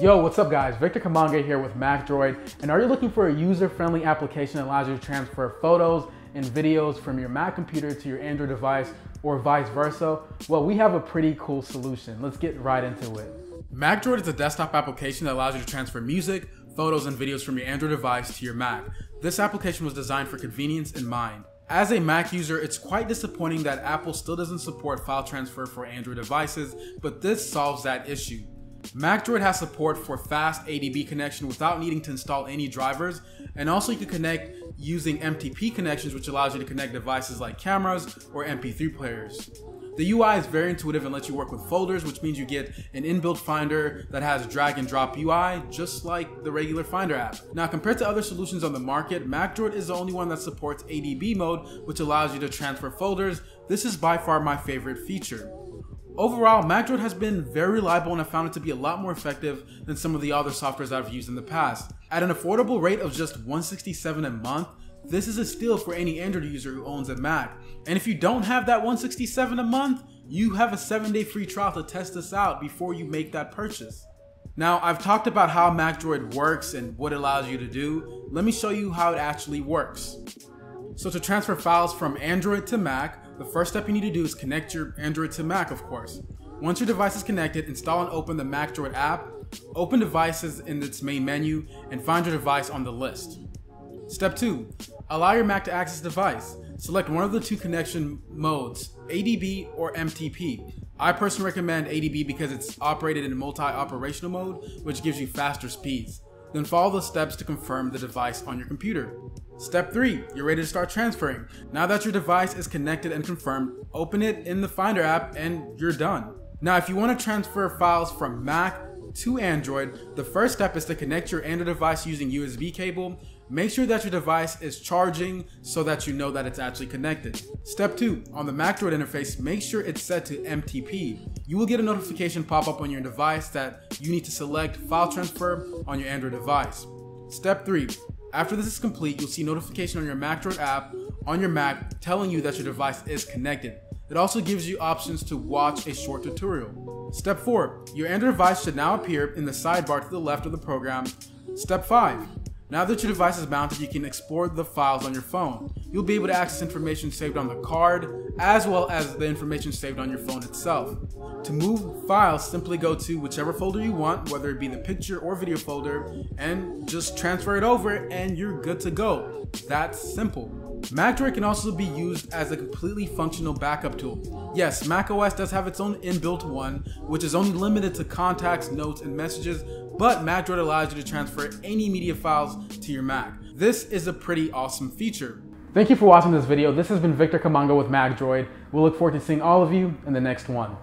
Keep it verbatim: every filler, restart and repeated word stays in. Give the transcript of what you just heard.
Yo, what's up guys? Victor Kamanga here with MacDroid. And are you looking for a user-friendly application that allows you to transfer photos and videos from your Mac computer to your Android device or vice versa? Well, we have a pretty cool solution. Let's get right into it. MacDroid is a desktop application that allows you to transfer music, photos, and videos from your Android device to your Mac. This application was designed for convenience in mind. As a Mac user, it's quite disappointing that Apple still doesn't support file transfer for Android devices, but this solves that issue. MacDroid has support for fast A D B connection without needing to install any drivers, and also you can connect using M T P connections, which allows you to connect devices like cameras or M P three players. The U I is very intuitive and lets you work with folders, which means you get an inbuilt Finder that has drag and drop U I, just like the regular Finder app. Now, compared to other solutions on the market, MacDroid is the only one that supports A D B mode, which allows you to transfer folders. This is by far my favorite feature. Overall, MacDroid has been very reliable and I found it to be a lot more effective than some of the other softwares I've used in the past. At an affordable rate of just one hundred sixty-seven dollars a month, this is a steal for any Android user who owns a Mac. And if you don't have that one hundred sixty-seven dollars a month, you have a seven day free trial to test this out before you make that purchase. Now, I've talked about how MacDroid works and what it allows you to do. Let me show you how it actually works. So to transfer files from Android to Mac, the first step you need to do is connect your Android to Mac, of course. Once your device is connected, install and open the MacDroid app, open devices in its main menu, and find your device on the list. Step two, allow your Mac to access the device. Select one of the two connection modes, A D B or M T P. I personally recommend A D B because it's operated in multi-operational mode, which gives you faster speeds. Then follow the steps to confirm the device on your computer. Step three, you're ready to start transferring. Now that your device is connected and confirmed, open it in the Finder app and you're done. Now, if you want to transfer files from Mac to Android, the first step is to connect your Android device using U S B cable. Make sure that your device is charging so that you know that it's actually connected. Step two, on the MacDroid interface, make sure it's set to M T P. You will get a notification pop up on your device that you need to select file transfer on your Android device. Step three, after this is complete, you'll see notification on your MacDroid app on your Mac telling you that your device is connected. It also gives you options to watch a short tutorial. Step four, your Android device should now appear in the sidebar to the left of the program. Step five, now that your device is mounted, you can explore the files on your phone. You'll be able to access information saved on the card, as well as the information saved on your phone itself. To move files, simply go to whichever folder you want, whether it be the picture or video folder, and just transfer it over and you're good to go. That's simple. MacDroid can also be used as a completely functional backup tool. Yes, macOS does have its own inbuilt one, which is only limited to contacts, notes, and messages, but MacDroid allows you to transfer any media files to your Mac. This is a pretty awesome feature. Thank you for watching this video. This has been Victor Kamanga with MacDroid. We'll look forward to seeing all of you in the next one.